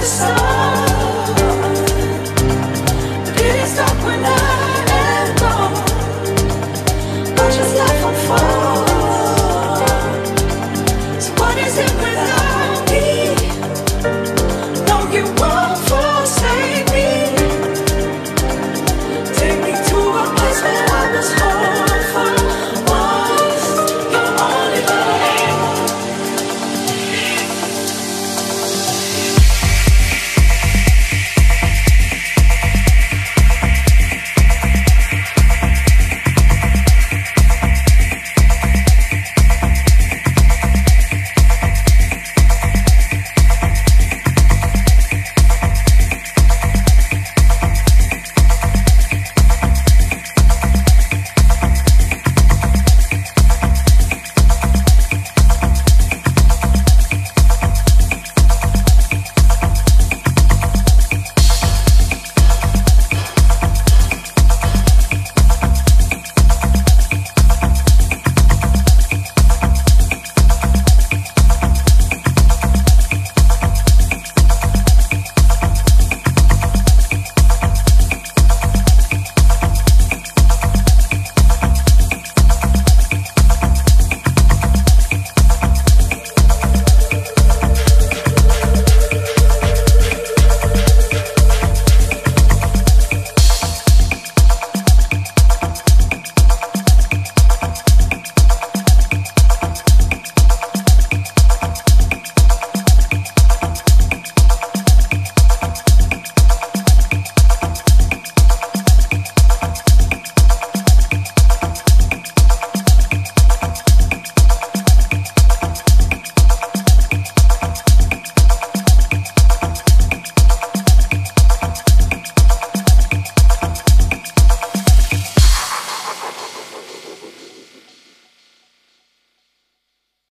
the stars.